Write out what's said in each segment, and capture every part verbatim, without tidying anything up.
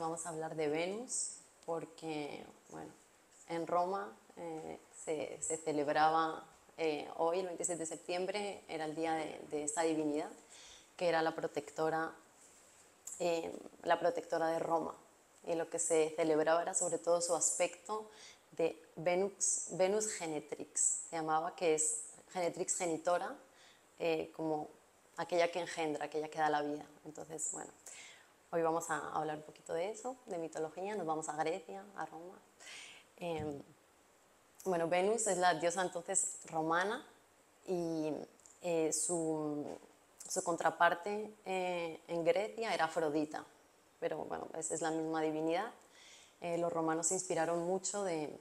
Vamos a hablar de Venus porque, bueno, en Roma eh, se, se celebraba eh, hoy, el veintiséis de septiembre, era el día de, de esa divinidad que era la protectora, eh, la protectora de Roma. Y lo que se celebraba era sobre todo su aspecto de Venus, Venus Genetrix, se llamaba, que es Genetrix genitora, eh, como aquella que engendra, aquella que da la vida. Entonces, bueno, hoy vamos a hablar un poquito de eso, de mitología, nos vamos a Grecia, a Roma. Eh, bueno, Venus es la diosa entonces romana y eh, su, su contraparte eh, en Grecia era Afrodita, pero bueno, es, es la misma divinidad. Eh, los romanos se inspiraron mucho de,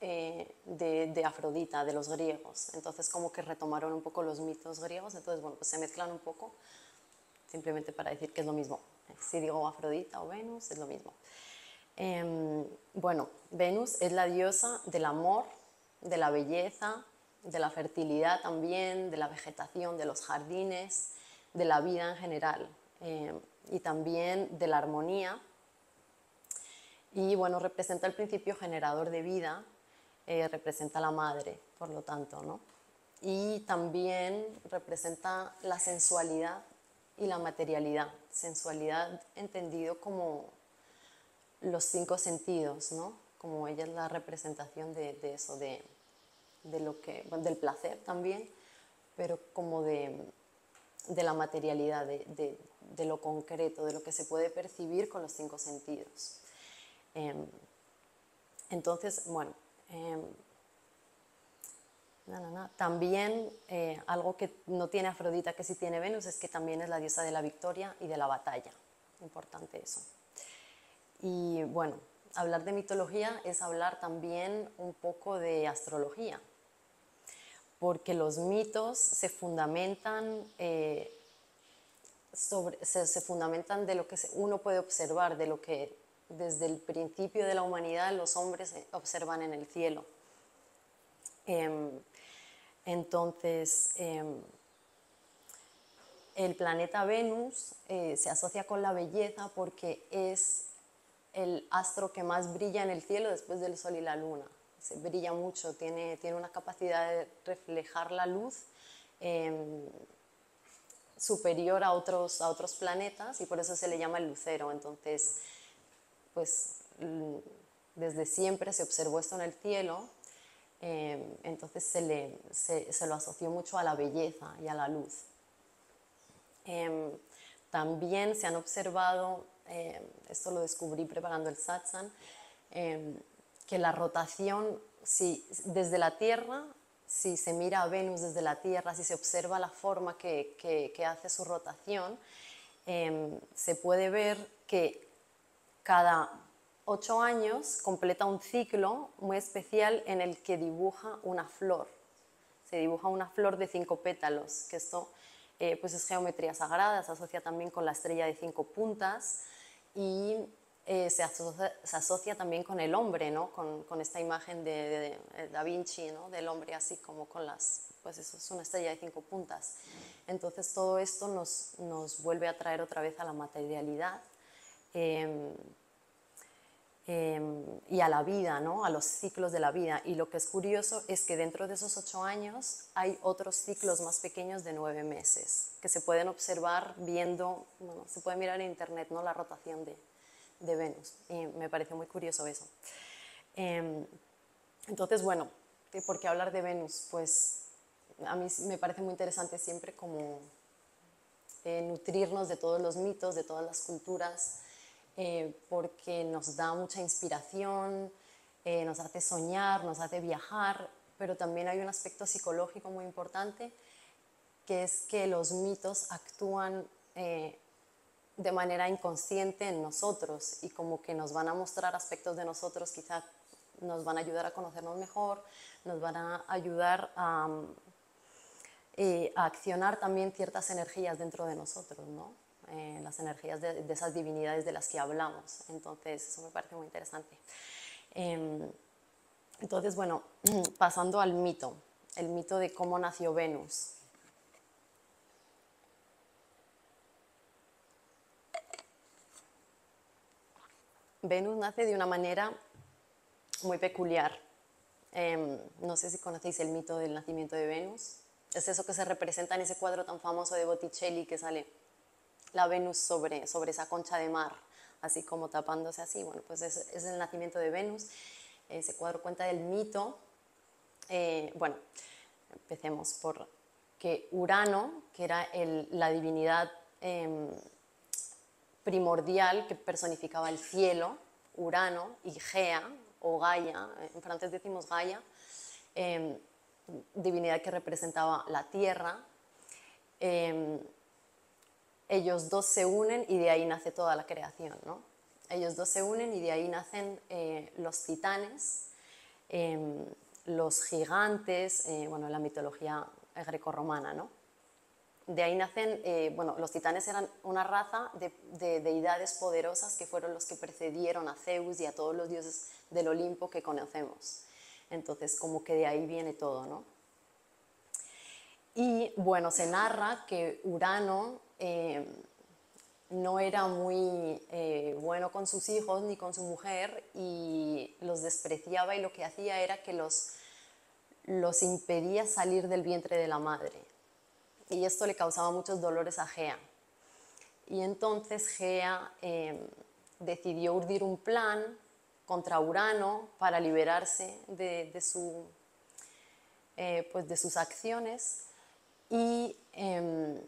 eh, de, de Afrodita, de los griegos, entonces como que retomaron un poco los mitos griegos, entonces bueno, pues se mezclan un poco, simplemente para decir que es lo mismo. Si digo Afrodita o Venus, es lo mismo. Eh, bueno, Venus es la diosa del amor, de la belleza, de la fertilidad también, de la vegetación, de los jardines, de la vida en general, eh, y también de la armonía. Y bueno, representa el principio generador de vida, eh, representa a la madre, por lo tanto, ¿no? Y también representa la sensualidad y la materialidad, sensualidad entendido como los cinco sentidos, ¿no? Como ella es la representación de, de eso, de, de lo que, bueno, del placer también, pero como de, de la materialidad, de, de, de lo concreto, de lo que se puede percibir con los cinco sentidos. Eh, entonces, bueno, eh, No, no, no. También eh, algo que no tiene Afrodita, que sí tiene Venus, es que también es la diosa de la victoria y de la batalla. Importante eso. Y bueno, hablar de mitología es hablar también un poco de astrología, porque los mitos se fundamentan, eh, sobre, se, se fundamentan de lo que uno puede observar, de lo que desde el principio de la humanidad los hombres observan en el cielo. Eh, entonces, eh, el planeta Venus eh, se asocia con la belleza porque es el astro que más brilla en el cielo después del Sol y la Luna. Se brilla mucho, tiene, tiene una capacidad de reflejar la luz eh, superior a otros, a otros planetas, y por eso se le llama el lucero. Entonces, pues desde siempre se observó esto en el cielo. Eh, entonces se, le, se, se lo asoció mucho a la belleza y a la luz. Eh, también se han observado, eh, esto lo descubrí preparando el satsang, eh, que la rotación, si, desde la Tierra, si se mira a Venus desde la Tierra, si se observa la forma que, que, que hace su rotación, eh, se puede ver que cada ocho años completa un ciclo muy especial en el que dibuja una flor. Se dibuja una flor de cinco pétalos, que esto eh, pues es geometría sagrada, se asocia también con la estrella de cinco puntas y eh, se, asocia, se asocia también con el hombre, ¿no? Con, con esta imagen de, de, de Da Vinci, ¿no? Del hombre así como con las... pues eso es una estrella de cinco puntas. Entonces todo esto nos, nos vuelve a traer otra vez a la materialidad, eh, Eh, y a la vida, ¿no? A los ciclos de la vida. Y lo que es curioso es que dentro de esos ocho años hay otros ciclos más pequeños de nueve meses que se pueden observar viendo, bueno, se puede mirar en internet, ¿no? La rotación de, de Venus, y me pareció muy curioso eso. Eh, entonces, bueno, ¿por qué hablar de Venus? Pues a mí me parece muy interesante siempre como eh, nutrirnos de todos los mitos, de todas las culturas, Eh, porque nos da mucha inspiración, eh, nos hace soñar, nos hace viajar, pero también hay un aspecto psicológico muy importante, que es que los mitos actúan eh, de manera inconsciente en nosotros y como que nos van a mostrar aspectos de nosotros, quizá nos van a ayudar a conocernos mejor, nos van a ayudar a, eh, a accionar también ciertas energías dentro de nosotros, ¿no? Eh, las energías de, de esas divinidades de las que hablamos. Entonces, eso me parece muy interesante. Eh, entonces, bueno, pasando al mito, el mito de cómo nació Venus. Venus nace de una manera muy peculiar. Eh, no sé si conocéis el mito del nacimiento de Venus. Es eso que se representa en ese cuadro tan famoso de Botticelli que sale la Venus sobre, sobre esa concha de mar, así como tapándose así. Bueno, pues es, es el nacimiento de Venus. Ese cuadro cuenta del mito. Eh, bueno, empecemos por que Urano, que era el, la divinidad eh, primordial que personificaba el cielo, Urano, y Gea, o Gaia, en francés decimos Gaia, eh, divinidad que representaba la tierra. Eh, ellos dos se unen y de ahí nace toda la creación, ¿no? Ellos dos se unen y de ahí nacen eh, los titanes, eh, los gigantes, eh, bueno, la mitología grecorromana, ¿no? De ahí nacen, eh, bueno, los titanes eran una raza de, de deidades poderosas que fueron los que precedieron a Zeus y a todos los dioses del Olimpo que conocemos. Entonces, como que de ahí viene todo, ¿no? Y, bueno, se narra que Urano eh, no era muy eh, bueno con sus hijos ni con su mujer y los despreciaba, y lo que hacía era que los, los impedía salir del vientre de la madre. Y esto le causaba muchos dolores a Gea. Y entonces Gea eh, decidió urdir un plan contra Urano para liberarse de, de, su, eh, pues de sus acciones, y eh,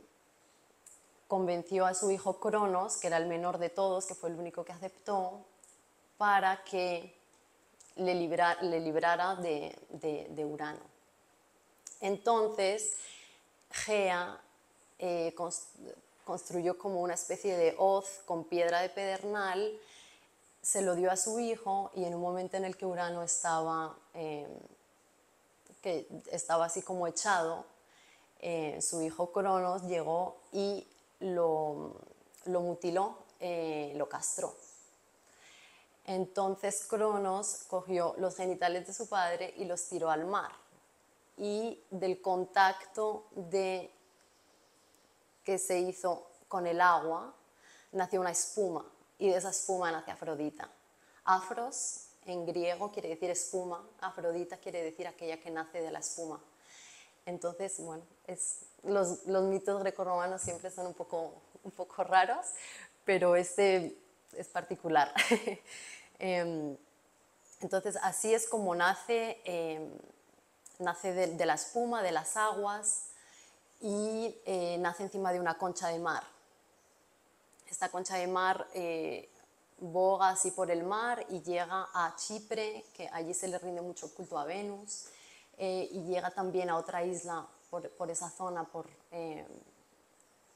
convenció a su hijo Cronos, que era el menor de todos, que fue el único que aceptó, para que le, libra, le librara de, de, de Urano. Entonces, Gea eh, construyó como una especie de hoz con piedra de pedernal, se lo dio a su hijo, y en un momento en el que Urano estaba, eh, que estaba así como echado, eh, su hijo Cronos llegó y lo, lo mutiló, eh, lo castró. Entonces Cronos cogió los genitales de su padre y los tiró al mar. Y del contacto de, que se hizo con el agua, nació una espuma, y de esa espuma nace Afrodita. Afros en griego quiere decir espuma, Afrodita quiere decir aquella que nace de la espuma. Entonces, bueno, es, los, los mitos grecorromanos siempre son un poco, un poco raros, pero este es particular. Entonces, así es como nace... Eh, Nace de, de la espuma, de las aguas, y eh, nace encima de una concha de mar. Esta concha de mar eh, boga así por el mar y llega a Chipre, que allí se le rinde mucho culto a Venus, eh, y llega también a otra isla por, por esa zona, por, eh,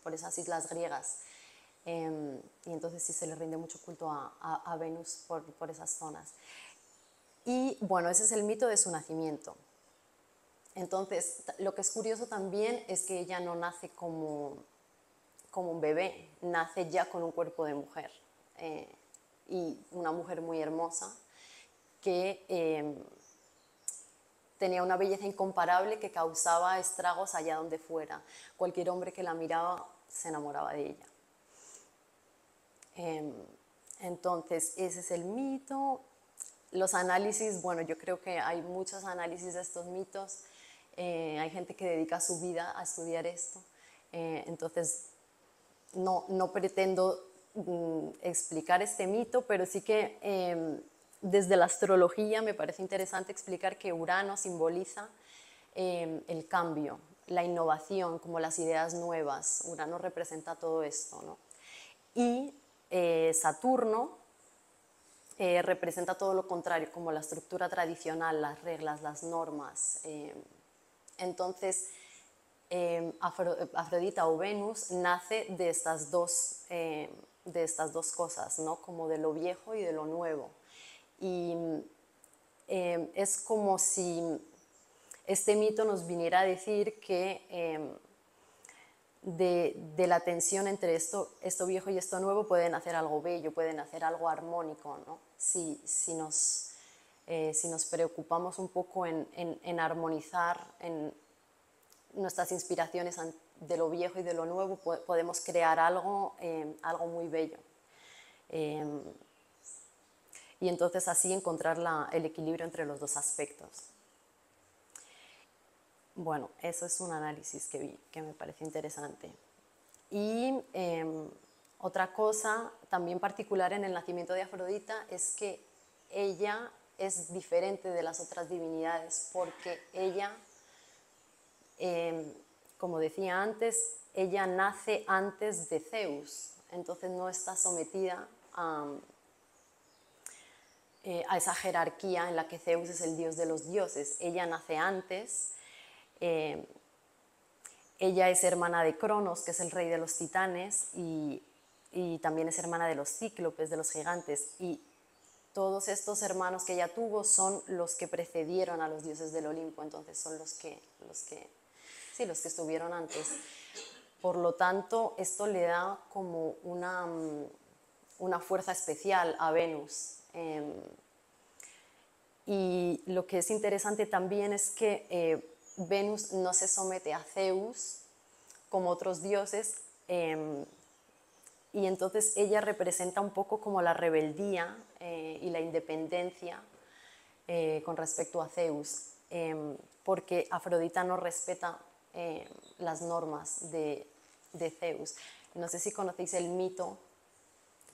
por esas islas griegas. Eh, y entonces sí se le rinde mucho culto a, a, a Venus por, por esas zonas. Y bueno, ese es el mito de su nacimiento. Entonces, lo que es curioso también es que ella no nace como, como un bebé, nace ya con un cuerpo de mujer, eh, y una mujer muy hermosa que eh, tenía una belleza incomparable que causaba estragos allá donde fuera. Cualquier hombre que la miraba se enamoraba de ella. Eh, entonces, ese es el mito. Los análisis, bueno, yo creo que hay muchos análisis de estos mitos. Eh, hay gente que dedica su vida a estudiar esto, eh, entonces no, no pretendo mm, explicar este mito, pero sí que eh, desde la astrología me parece interesante explicar que Urano simboliza eh, el cambio, la innovación, como las ideas nuevas. Urano representa todo esto, ¿no? Y eh, Saturno eh, representa todo lo contrario, como la estructura tradicional, las reglas, las normas. Eh, Entonces, eh, Afro, Afrodita o Venus nace de estas dos, eh, de estas dos cosas, ¿no? Como de lo viejo y de lo nuevo. Y eh, es como si este mito nos viniera a decir que eh, de, de la tensión entre esto, esto viejo y esto nuevo pueden hacer algo bello, pueden hacer algo armónico, ¿no? Si, si nos... Eh, si nos preocupamos un poco en, en, en armonizar en nuestras inspiraciones de lo viejo y de lo nuevo, po podemos crear algo, eh, algo muy bello. Eh, y entonces así encontrar la, el equilibrio entre los dos aspectos. Bueno, eso es un análisis que vi, que me pareció interesante. Y eh, otra cosa también particular en el nacimiento de Afrodita es que ella es diferente de las otras divinidades porque ella, eh, como decía antes, ella nace antes de Zeus, entonces no está sometida a, eh, a esa jerarquía en la que Zeus es el dios de los dioses. Ella nace antes. Eh, ella es hermana de Cronos, que es el rey de los titanes, y, y también es hermana de los cíclopes, de los gigantes, y todos estos hermanos que ella tuvo son los que precedieron a los dioses del Olimpo, entonces son los que, los que, sí, los que estuvieron antes. Por lo tanto, esto le da como una, una fuerza especial a Venus. Eh, y lo que es interesante también es que eh, Venus no se somete a Zeus como otros dioses, eh, y entonces ella representa un poco como la rebeldía eh, y la independencia eh, con respecto a Zeus, eh, porque Afrodita no respeta eh, las normas de, de Zeus. No sé si conocéis el mito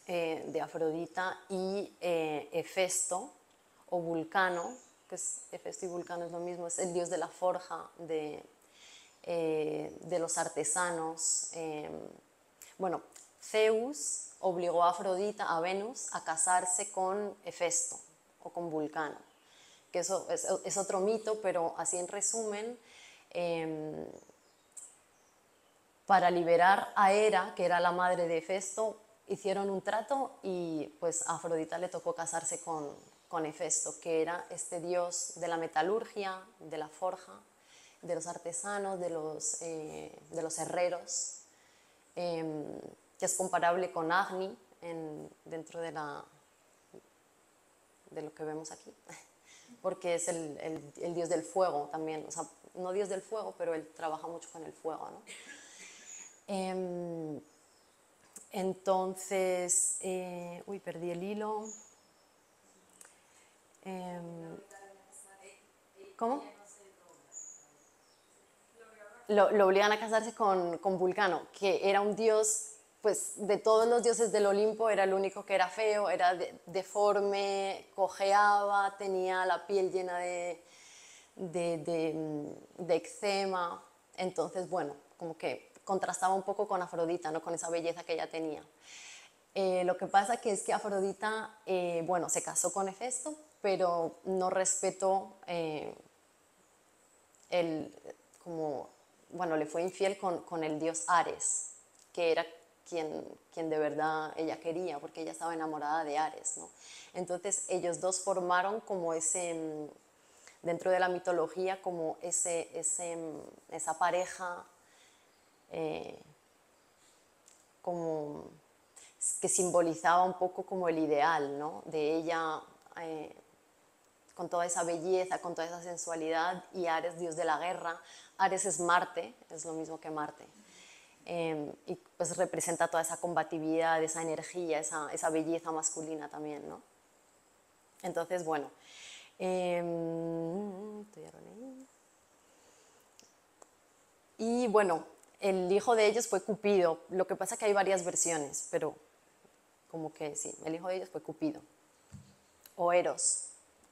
eh, de Afrodita y eh, Hefesto o Vulcano, que es Hefesto y Vulcano, es lo mismo, es el dios de la forja, de, eh, de los artesanos. Eh. Bueno, Zeus obligó a Afrodita, a Venus, a casarse con Hefesto o con Vulcano, que eso es, es otro mito, pero así en resumen, eh, para liberar a Hera, que era la madre de Hefesto, hicieron un trato y pues a Afrodita le tocó casarse con con Hefesto, que era este dios de la metalurgia, de la forja, de los artesanos, de los, eh, de los herreros, eh, que es comparable con Agni en, dentro de, la, de lo que vemos aquí, porque es el, el, el dios del fuego también, o sea, no dios del fuego, pero él trabaja mucho con el fuego, ¿no? Eh, entonces, eh, uy, perdí el hilo. ¿Cómo? Lo, lo obligan a casarse con, con Vulcano, que era un dios, pues de todos los dioses del Olimpo era el único que era feo, era de, deforme, cojeaba, tenía la piel llena de, de, de, de eczema, entonces bueno, como que contrastaba un poco con Afrodita, ¿no? Con esa belleza que ella tenía. Eh, lo que pasa que es que Afrodita, eh, bueno, se casó con Hefesto, pero no respetó, eh, el, como, bueno, le fue infiel con, con el dios Ares, que era quien, quien de verdad ella quería, porque ella estaba enamorada de Ares, ¿no? Entonces ellos dos formaron como ese, dentro de la mitología, como ese, ese, esa pareja, eh, como que simbolizaba un poco como el ideal, ¿no? De ella, eh, con toda esa belleza, con toda esa sensualidad, y Ares, dios de la guerra. Ares es Marte, es lo mismo que Marte, eh, y pues representa toda esa combatividad, esa energía, esa, esa belleza masculina también, ¿no? Entonces, bueno, eh, y bueno, el hijo de ellos fue Cupido, lo que pasa es que hay varias versiones, pero como que sí, el hijo de ellos fue Cupido, o Eros,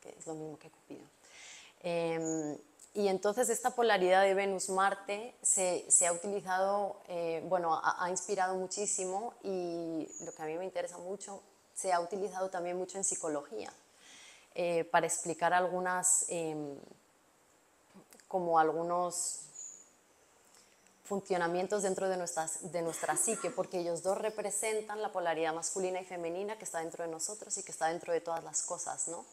que es lo mismo que Cupido. Eh, y entonces esta polaridad de Venus-Marte se, se ha utilizado, eh, bueno, ha, ha inspirado muchísimo, y lo que a mí me interesa mucho, se ha utilizado también mucho en psicología, eh, para explicar algunas, eh, como algunos funcionamientos dentro de, nuestras, de nuestra psique, porque ellos dos representan la polaridad masculina y femenina que está dentro de nosotros y que está dentro de todas las cosas, ¿no?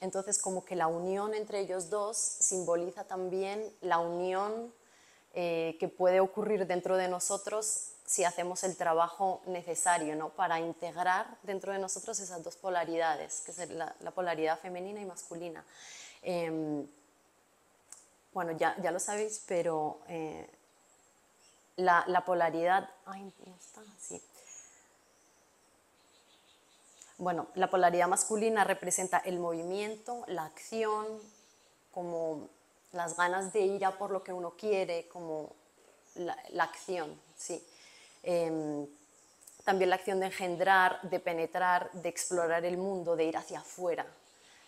Entonces, como que la unión entre ellos dos simboliza también la unión eh, que puede ocurrir dentro de nosotros si hacemos el trabajo necesario, ¿no? Para integrar dentro de nosotros esas dos polaridades, que es la, la polaridad femenina y masculina. Eh, bueno, ya, ya lo sabéis, pero... Eh, La, la polaridad, ay, no está, sí. Bueno, la polaridad masculina representa el movimiento, la acción, como las ganas de ir a por lo que uno quiere, como la, la acción, sí. Eh, también la acción de engendrar, de penetrar, de explorar el mundo, de ir hacia afuera.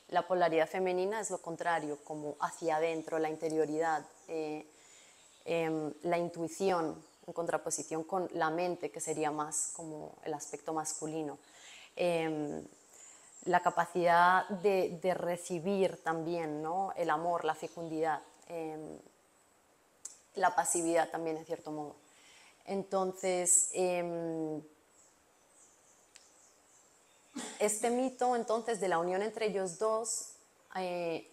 La polaridad femenina es lo contrario, como hacia adentro, la interioridad, eh, eh, la intuición, en contraposición con la mente, que sería más como el aspecto masculino. Eh, la capacidad de, de recibir también, ¿no? El amor, la fecundidad, eh, la pasividad también en cierto modo. Entonces, eh, este mito entonces de la unión entre ellos dos, eh,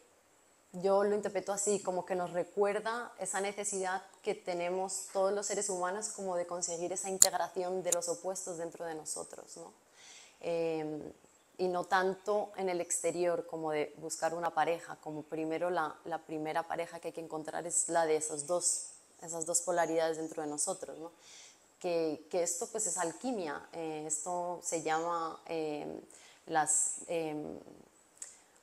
yo lo interpreto así, como que nos recuerda esa necesidad que tenemos todos los seres humanos como de conseguir esa integración de los opuestos dentro de nosotros, ¿no? Eh, y no tanto en el exterior como de buscar una pareja, como primero la, la primera pareja que hay que encontrar es la de esos dos, esas dos polaridades dentro de nosotros, ¿no? que, que esto pues es alquimia, eh, esto se llama, eh, las, eh,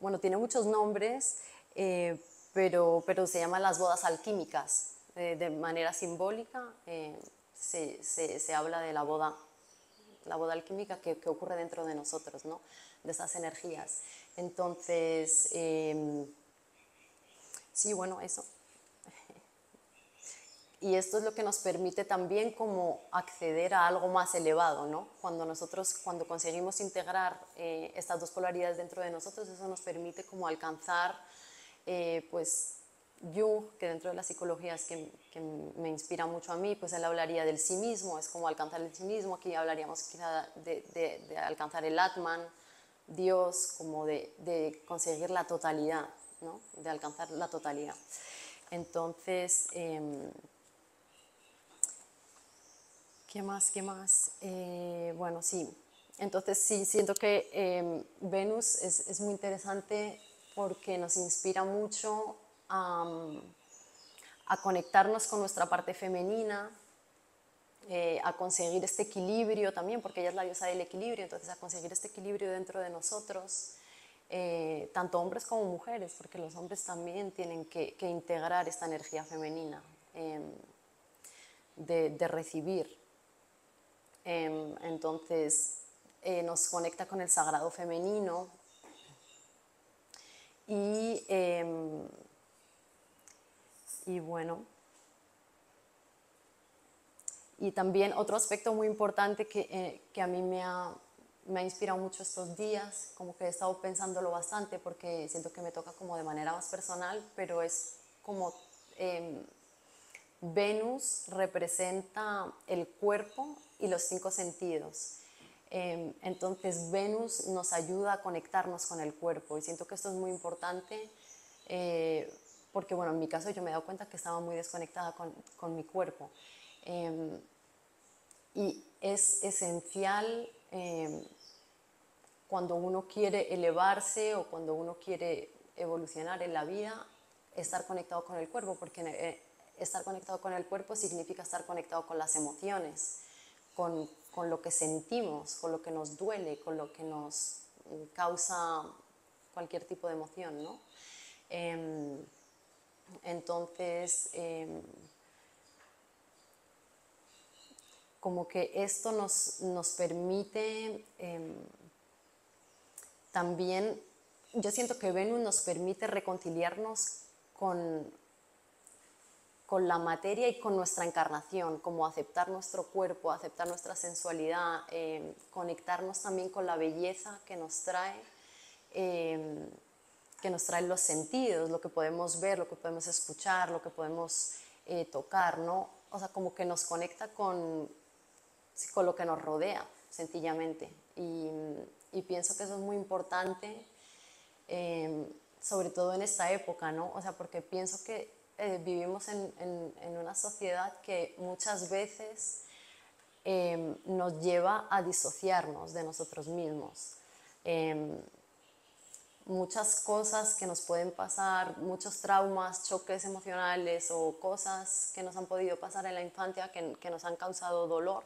bueno, tiene muchos nombres, eh, pero, pero se llaman las bodas alquímicas, eh, de manera simbólica, eh, se, se, se habla de la boda la boda alquímica que, que ocurre dentro de nosotros, ¿no? De esas energías. Entonces, eh, sí, bueno, eso. Y esto es lo que nos permite también como acceder a algo más elevado, ¿no? Cuando nosotros, cuando conseguimos integrar eh, estas dos polaridades dentro de nosotros, eso nos permite como alcanzar, eh, pues, Jung, que dentro de la psicología es que, que me inspira mucho a mí, pues él hablaría del sí mismo, es como alcanzar el sí mismo, aquí hablaríamos quizá de, de, de alcanzar el Atman, Dios, como de, de conseguir la totalidad, ¿no? De alcanzar la totalidad. Entonces, eh, ¿qué más? ¿Qué más? Eh, bueno, sí, entonces sí, siento que eh, Venus es, es muy interesante porque nos inspira mucho A, a conectarnos con nuestra parte femenina, eh, a conseguir este equilibrio también, porque ella es la diosa del equilibrio, entonces a conseguir este equilibrio dentro de nosotros, eh, tanto hombres como mujeres, porque los hombres también tienen que, que integrar esta energía femenina, eh, de, de recibir. Eh, entonces eh, nos conecta con el sagrado femenino y... Eh, Y bueno, y también otro aspecto muy importante que, eh, que a mí me ha, me ha inspirado mucho estos días, como que he estado pensándolo bastante porque siento que me toca como de manera más personal, pero es como eh, Venus representa el cuerpo y los cinco sentidos. Eh, entonces Venus nos ayuda a conectarnos con el cuerpo y siento que esto es muy importante, eh, porque bueno, en mi caso yo me he dado cuenta que estaba muy desconectada con, con mi cuerpo. Eh, y es esencial, eh, cuando uno quiere elevarse o cuando uno quiere evolucionar en la vida, estar conectado con el cuerpo, porque eh, estar conectado con el cuerpo significa estar conectado con las emociones, con, con lo que sentimos, con lo que nos duele, con lo que nos causa cualquier tipo de emoción, ¿no? Eh, Entonces, eh, como que esto nos, nos permite, eh, también, yo siento que Venus nos permite reconciliarnos con, con la materia y con nuestra encarnación, como aceptar nuestro cuerpo, aceptar nuestra sensualidad, eh, conectarnos también con la belleza que nos trae, eh, que nos traen los sentidos, lo que podemos ver, lo que podemos escuchar, lo que podemos eh, tocar, ¿no? O sea, como que nos conecta con, con lo que nos rodea, sencillamente. Y, y pienso que eso es muy importante, eh, sobre todo en esta época, ¿no? O sea, porque pienso que eh, vivimos en, en, en una sociedad que muchas veces eh, nos lleva a disociarnos de nosotros mismos. Eh, muchas cosas que nos pueden pasar, muchos traumas, choques emocionales o cosas que nos han podido pasar en la infancia que, que nos han causado dolor,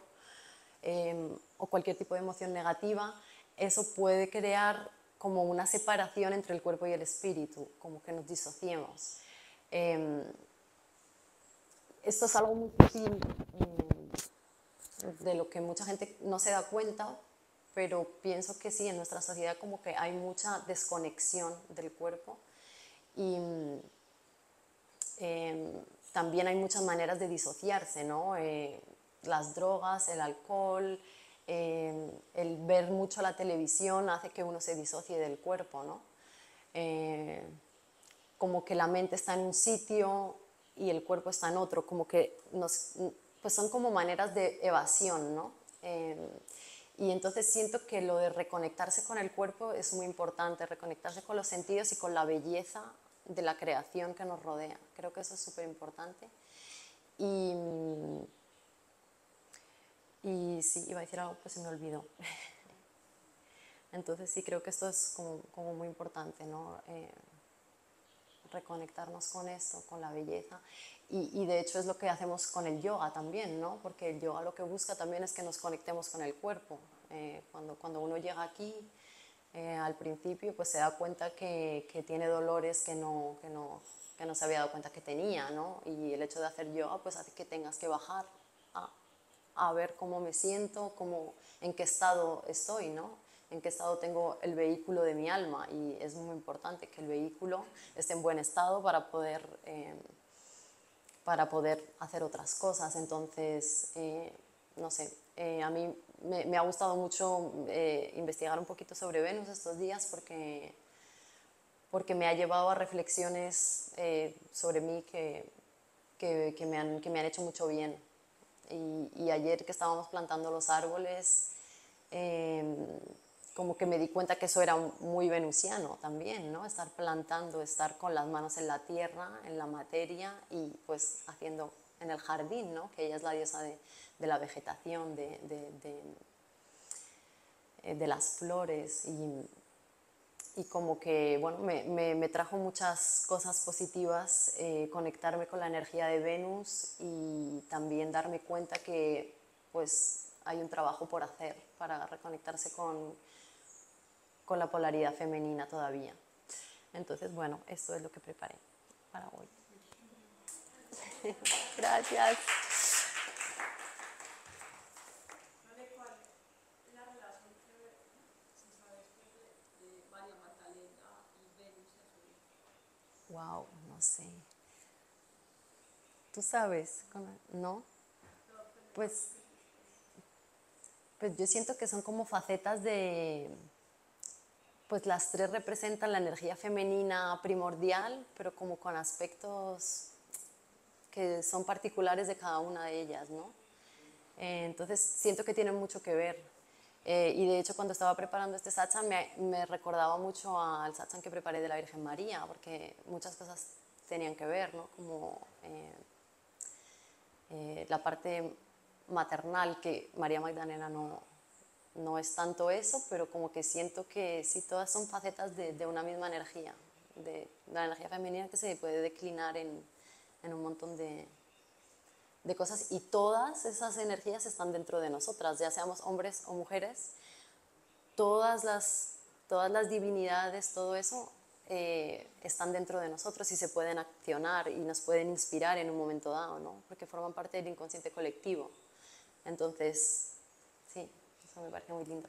eh, o cualquier tipo de emoción negativa, eso puede crear como una separación entre el cuerpo y el espíritu, como que nos disociemos. Eh, esto es algo muy difícil, de lo que mucha gente no se da cuenta, pero pienso que sí, en nuestra sociedad como que hay mucha desconexión del cuerpo y eh, también hay muchas maneras de disociarse, ¿no? Eh, las drogas, el alcohol, eh, el ver mucho la televisión hace que uno se disocie del cuerpo, ¿no? Eh, como que la mente está en un sitio y el cuerpo está en otro, como que nos, pues son como maneras de evasión, ¿no? Eh, y entonces siento que lo de reconectarse con el cuerpo es muy importante, reconectarse con los sentidos y con la belleza de la creación que nos rodea. Creo que eso es súper importante. Y, y sí, iba a decir algo, pues se me olvidó. Entonces sí, creo que esto es como, como muy importante, ¿no? Eh, reconectarnos con esto, con la belleza. Y, y de hecho es lo que hacemos con el yoga también, ¿no? Porque el yoga lo que busca también es que nos conectemos con el cuerpo. Eh, cuando, cuando uno llega aquí, eh, al principio, pues se da cuenta que, que tiene dolores que no, que, no, que no se había dado cuenta que tenía, ¿no? Y el hecho de hacer yoga, pues hace que tengas que bajar a, a ver cómo me siento, cómo, en qué estado estoy, ¿no? En qué estado tengo el vehículo de mi alma. Y es muy importante que el vehículo esté en buen estado para poder... Eh, para poder hacer otras cosas. Entonces, eh, no sé, eh, a mí me, me ha gustado mucho eh, investigar un poquito sobre Venus estos días porque, porque me ha llevado a reflexiones eh, sobre mí que, que, que, me han, que me han hecho mucho bien. Y, y ayer que estábamos plantando los árboles, eh, como que me di cuenta que eso era muy venusiano también, ¿no? Estar plantando, estar con las manos en la tierra, en la materia y pues haciendo en el jardín, ¿no? Que ella es la diosa de, de la vegetación, de, de, de, de las flores y, y como que, bueno, me, me, me trajo muchas cosas positivas, eh, conectarme con la energía de Venus y también darme cuenta que pues hay un trabajo por hacer para reconectarse con... con la polaridad femenina todavía. Entonces, bueno, esto es lo que preparé para hoy. Gracias. ¿Sabe cuál es la relación que se sabe de María Magdalena y Venus en su vida? Wow, no sé. ¿Tú sabes? ¿No? Pues, pues yo siento que son como facetas de... Pues las tres representan la energía femenina primordial, pero como con aspectos que son particulares de cada una de ellas, ¿no? Eh, entonces siento que tienen mucho que ver. Eh, y de hecho cuando estaba preparando este satsang me, me recordaba mucho al satsang que preparé de la Virgen María, porque muchas cosas tenían que ver, ¿no? Como eh, eh, la parte maternal que María Magdalena no... No es tanto eso, pero como que siento que sí, todas son facetas de, de una misma energía, de, de la energía femenina que se puede declinar en, en un montón de, de cosas. Y todas esas energías están dentro de nosotras, ya seamos hombres o mujeres. Todas las, todas las divinidades, todo eso, eh, están dentro de nosotros y se pueden accionar y nos pueden inspirar en un momento dado, ¿no? Porque forman parte del inconsciente colectivo. Entonces, sí. Eso me parece muy lindo.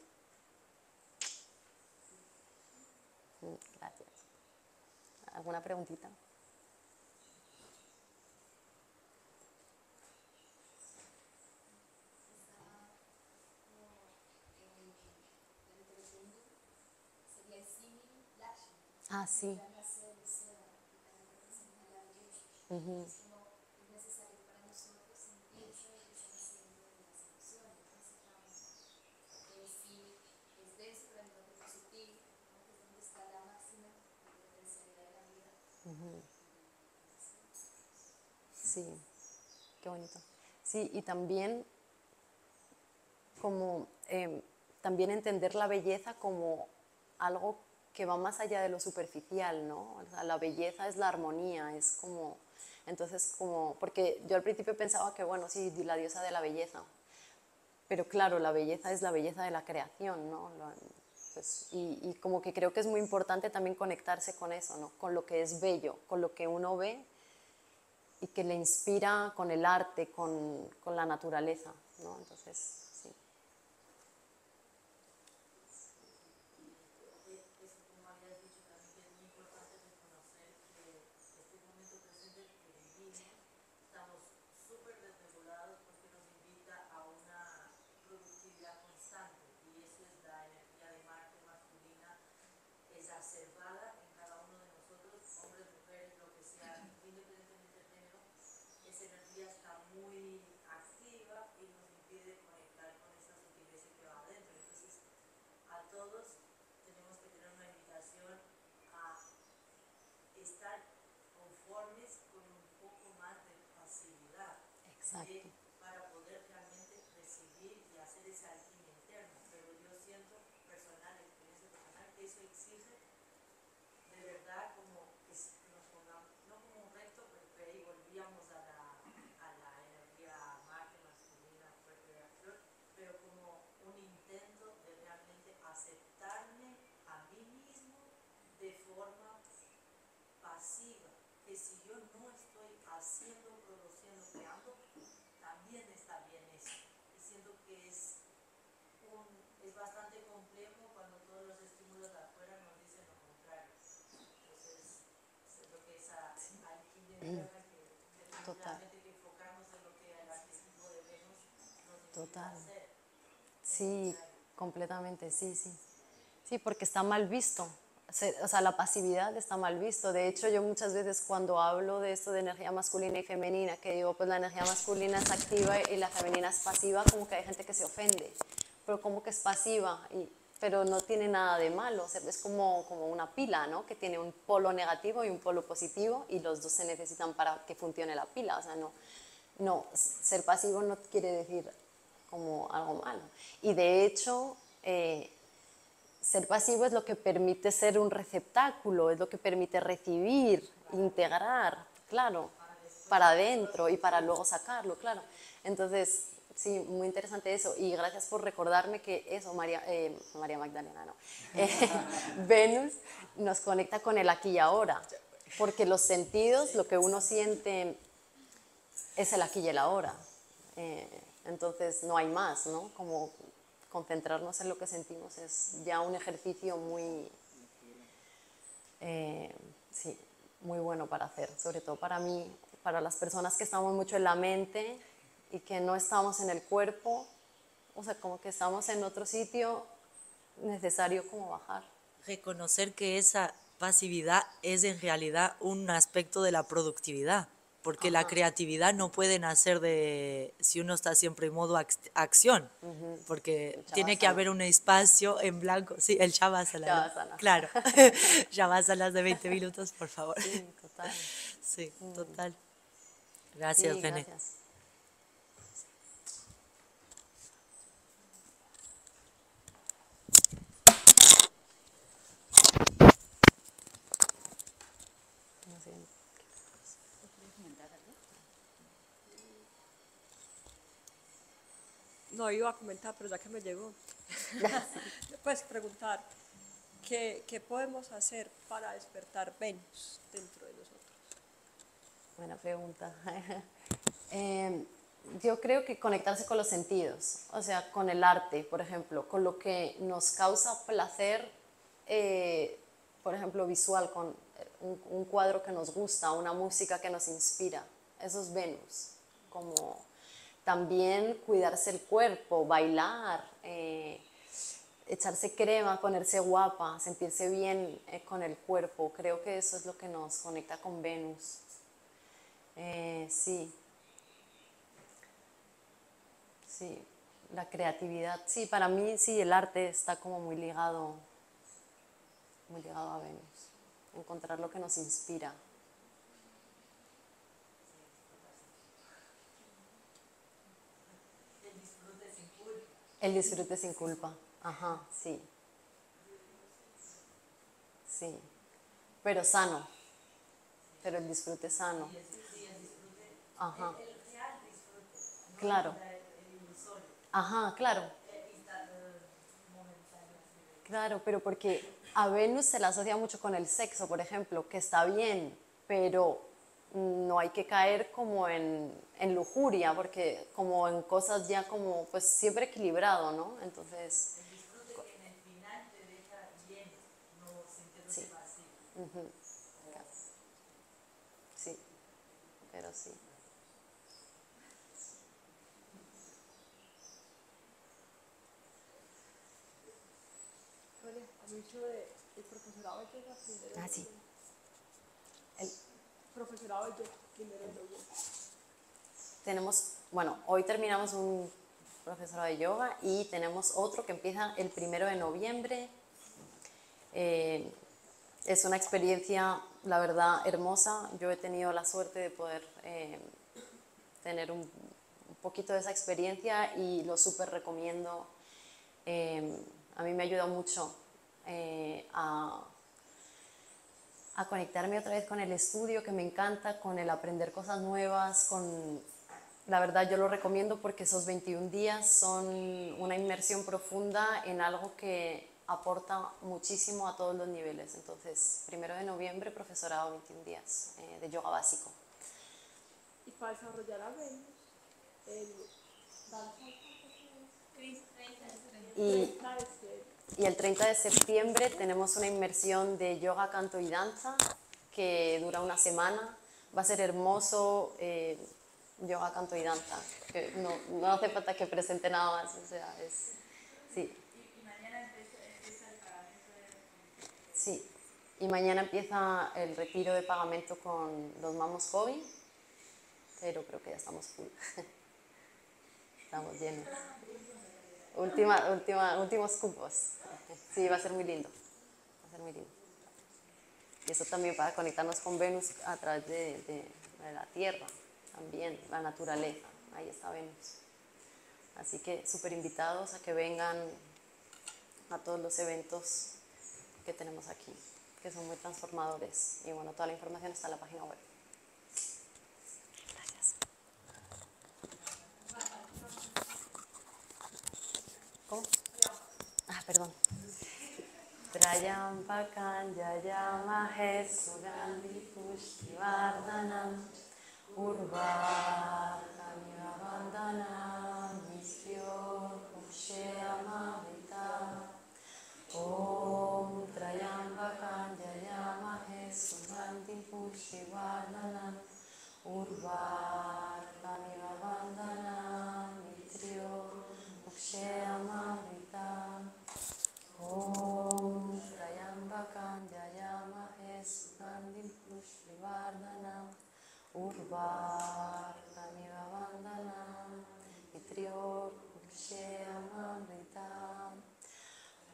Gracias. ¿Alguna preguntita? Ah, sí. Uh-huh. Sí, qué bonito. Sí, y también como eh, también entender la belleza como algo que va más allá de lo superficial, ¿no? O sea, la belleza es la armonía, es como, entonces como, porque yo al principio pensaba que bueno, sí, la diosa de la belleza, pero claro, la belleza es la belleza de la creación, ¿no? Lo, pues, y, y como que creo que es muy importante también conectarse con eso, ¿no? Con lo que es bello, con lo que uno ve y que le inspira con el arte, con, con la naturaleza, ¿no? Entonces... Exacto. Para poder realmente recibir y hacer esa alquimia interna, pero yo siento personal, experiencia personal, que eso exige de verdad como que nos pongamos, no como un reto, pero que ahí volvíamos a la, a la energía mágica, masculina, fuerte de acción, pero como un intento de realmente aceptarme a mí mismo de forma pasiva, que si yo no estoy haciendo, produciendo, creando, también está bien eso. Y siento que es, un, es bastante complejo cuando todos los estímulos de afuera nos dicen lo contrario. Entonces, siento que esa alquimia interna que definitivamente que enfocamos en lo que el arquetipo de Venus nos invita Total. A hacer. Sí, completamente, sí, sí. Sí, porque está mal visto. O sea, la pasividad está mal visto. De hecho, yo muchas veces cuando hablo de esto de energía masculina y femenina, que digo, pues la energía masculina es activa y la femenina es pasiva, como que hay gente que se ofende. Pero como que es pasiva, y, pero no tiene nada de malo. O sea, es como, como una pila, ¿no? Que tiene un polo negativo y un polo positivo y los dos se necesitan para que funcione la pila. O sea, no, no ser pasivo no quiere decir como algo malo. Y de hecho... Eh, Ser pasivo es lo que permite ser un receptáculo, es lo que permite recibir, integrar, claro, para adentro y para luego sacarlo, claro. Entonces, sí, muy interesante eso. Y gracias por recordarme que eso, María, eh, María Magdalena, no. Eh, Venus nos conecta con el aquí y ahora, porque los sentidos, lo que uno siente es el aquí y el ahora. Eh, entonces, no hay más, ¿no? Como... Concentrarnos en lo que sentimos es ya un ejercicio muy, eh, sí, muy bueno para hacer, sobre todo para mí, para las personas que estamos mucho en la mente y que no estamos en el cuerpo, o sea, como que estamos en otro sitio, necesario como bajar. Reconocer que esa pasividad es en realidad un aspecto de la productividad. Porque Ajá. la creatividad no puede nacer de si uno está siempre en modo ac acción, uh-huh. porque tiene que haber un espacio en blanco. Sí, el Shavasana. Shavasana. Claro, Shavasana de veinte minutos, por favor. Sí, total. Sí, mm. total. Gracias, sí, Gene. Gracias. No iba a comentar, pero ya que me llegó, puedes preguntar, ¿qué, ¿qué podemos hacer para despertar Venus dentro de nosotros? Buena pregunta. eh, yo creo que conectarse con los sentidos, o sea, con el arte, por ejemplo, con lo que nos causa placer, eh, por ejemplo, visual, con un, un cuadro que nos gusta, una música que nos inspira. Eso es Venus, como... También cuidarse el cuerpo, bailar, eh, echarse crema, ponerse guapa, sentirse bien eh, con el cuerpo. Creo que eso es lo que nos conecta con Venus. Eh, sí. Sí, la creatividad. Sí, para mí sí, el arte está como muy ligado, muy ligado a Venus. Encontrar lo que nos inspira. El disfrute sin culpa, ajá, sí, sí, pero sano, pero el disfrute sano, ajá, claro, ajá, claro, Claro, pero porque a Venus se la asocia mucho con el sexo, por ejemplo, que está bien, pero no hay que caer como en, en lujuria, porque como en cosas ya como, pues siempre equilibrado, ¿no? Entonces... El disfrute que en el final te deja bien, no se te vacío. Sí. Uh-huh. Sí, pero sí. El profesorado hay que aprender. Ah, sí. El profesorado hay que aprender el yoga. Tenemos, bueno, hoy terminamos un profesorado de yoga y tenemos otro que empieza el primero de noviembre. Eh, es una experiencia, la verdad, hermosa. Yo he tenido la suerte de poder eh, tener un, un poquito de esa experiencia y lo súper recomiendo. Eh, a mí me ayuda mucho. Eh, a, a conectarme otra vez con el estudio que me encanta, con el aprender cosas nuevas, con, la verdad yo lo recomiendo porque esos veintiún días son una inmersión profunda en algo que aporta muchísimo a todos los niveles. Entonces, primero de noviembre, profesorado veintiún días eh, de yoga básico. Y para desarrollar a Venus, el danza y Y el treinta de septiembre tenemos una inmersión de yoga, canto y danza que dura una semana. Va a ser hermoso, eh, yoga, canto y danza. Que no, no hace falta que presente nada más. O sea, es, sí. ¿Y mañana empieza el pagamento de... Sí, y mañana empieza el retiro de pagamento con los mamos COVID, pero creo que ya estamos full. Estamos llenos. Última, última, últimos cupos. Sí, va a ser muy lindo. Va a ser muy lindo. Y eso también para conectarnos con Venus a través de, de, de la Tierra, también, la naturaleza. Ahí está Venus. Así que súper invitados a que vengan a todos los eventos que tenemos aquí, que son muy transformadores. Y bueno, toda la información está en la página web. Ah, perdón. Trayambakam yayamahe sugandhi pushtivardhanam urvartamivabandhanam misyo pusheyamavita. Om Trayambakam yayamahe sugandhi pushtivardhanam urvartamivabandhanam misyo Amavita. Om Trayambakam yayamahe sugandhim pushtivardhanam urvartamivabandhanam mitryo pusheyamamritam.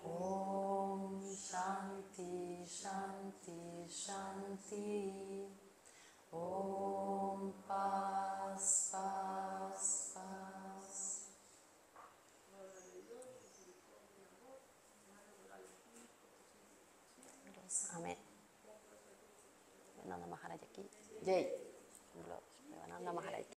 Om Shanti Shanti Shanti. Om Pas Pas Pas. Amén. Venanda Maharaj aquí. Jay. Me van a andar Maharaj.